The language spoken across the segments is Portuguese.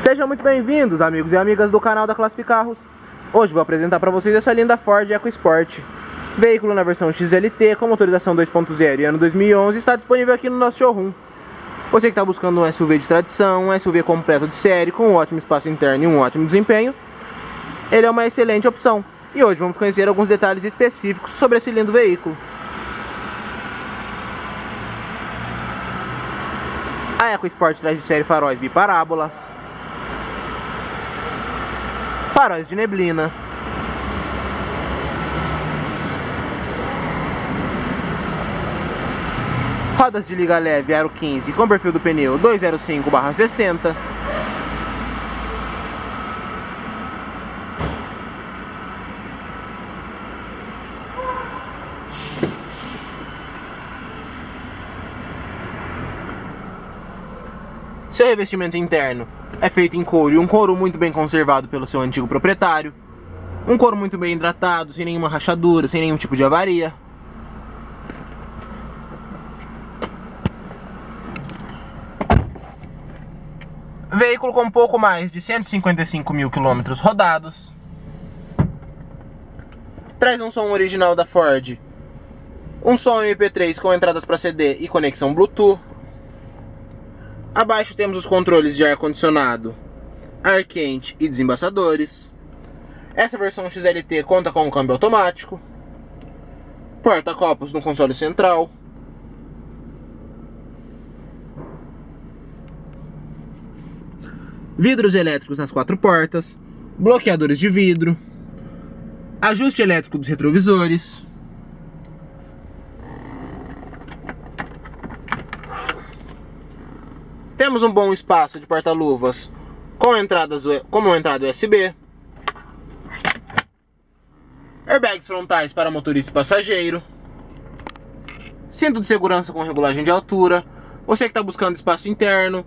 Sejam muito bem-vindos, amigos e amigas do canal da Classificarros. Hoje vou apresentar para vocês essa linda Ford EcoSport. Veículo na versão XLT com motorização 2.0 e ano 2011, está disponível aqui no nosso showroom. Você que está buscando um SUV de tradição, um SUV completo de série, com um ótimo espaço interno e um ótimo desempenho, ele é uma excelente opção. E hoje vamos conhecer alguns detalhes específicos sobre esse lindo veículo. A EcoSport traz de série faróis biparábolas, faróis de neblina, rodas de liga leve aro 15 com perfil do pneu 205/60, seu revestimento interno é feito em couro, e um couro muito bem conservado pelo seu antigo proprietário. Um couro muito bem hidratado, sem nenhuma rachadura, sem nenhum tipo de avaria. Veículo com pouco mais de 155 mil quilômetros rodados. Traz um som original da Ford. Um som MP3 com entradas para CD e conexão Bluetooth. Abaixo temos os controles de ar-condicionado, ar quente e desembaçadores. Essa versão XLT conta com um câmbio automático, porta-copos no console central, vidros elétricos nas 4 portas, bloqueadores de vidro, ajuste elétrico dos retrovisores, temos um bom espaço de porta-luvas como entrada USB, airbags frontais para motorista e passageiro, cinto de segurança com regulagem de altura. Você que está buscando espaço interno,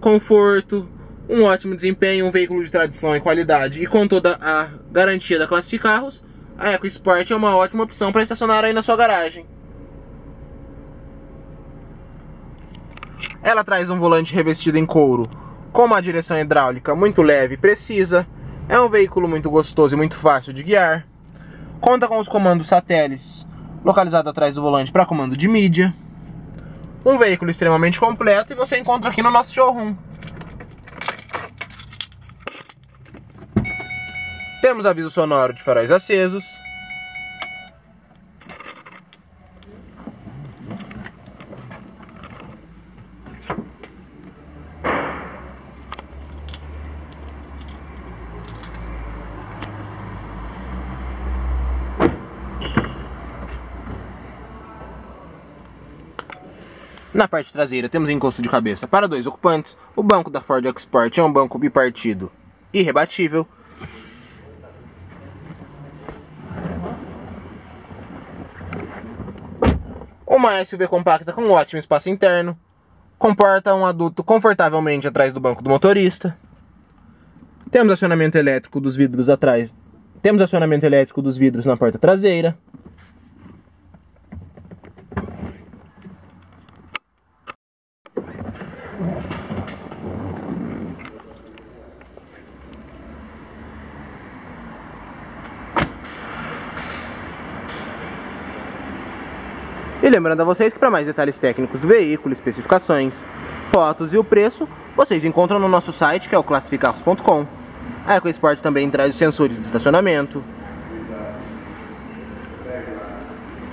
conforto, um ótimo desempenho, um veículo de tradição e qualidade e com toda a garantia da Classificarros, a EcoSport é uma ótima opção para estacionar aí na sua garagem. Ela traz um volante revestido em couro, com uma direção hidráulica muito leve e precisa. É um veículo muito gostoso e muito fácil de guiar. Conta com os comandos satélites, localizado atrás do volante para comando de mídia. Um veículo extremamente completo, e você encontra aqui no nosso showroom. Temos aviso sonoro de faróis acesos, na parte traseira temos encosto de cabeça para 2 ocupantes, o banco da Ford EcoSport é um banco bipartido e rebatível. Uma SUV compacta com ótimo espaço interno, comporta um adulto confortavelmente atrás do banco do motorista. Temos acionamento elétrico dos vidros atrás, temos acionamento elétrico dos vidros na porta traseira. E lembrando a vocês que para mais detalhes técnicos do veículo, especificações, fotos e o preço, vocês encontram no nosso site, que é o classificarros.com. A EcoSport também traz os sensores de estacionamento,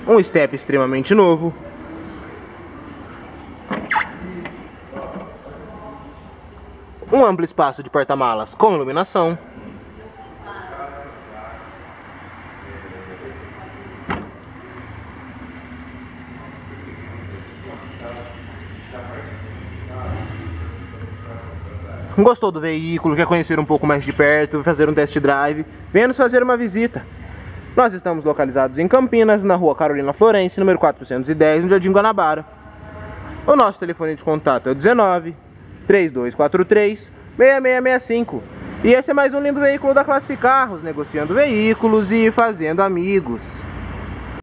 um step extremamente novo, um amplo espaço de porta-malas com iluminação, Gostou do veículo, quer conhecer um pouco mais de perto, fazer um test drive? Venha nos fazer uma visita. Nós estamos localizados em Campinas, na rua Carolina Florence, número 410, no Jardim Guanabara. O nosso telefone de contato é o 19-3243-6665. E esse é mais um lindo veículo da Classificarros, negociando veículos e fazendo amigos.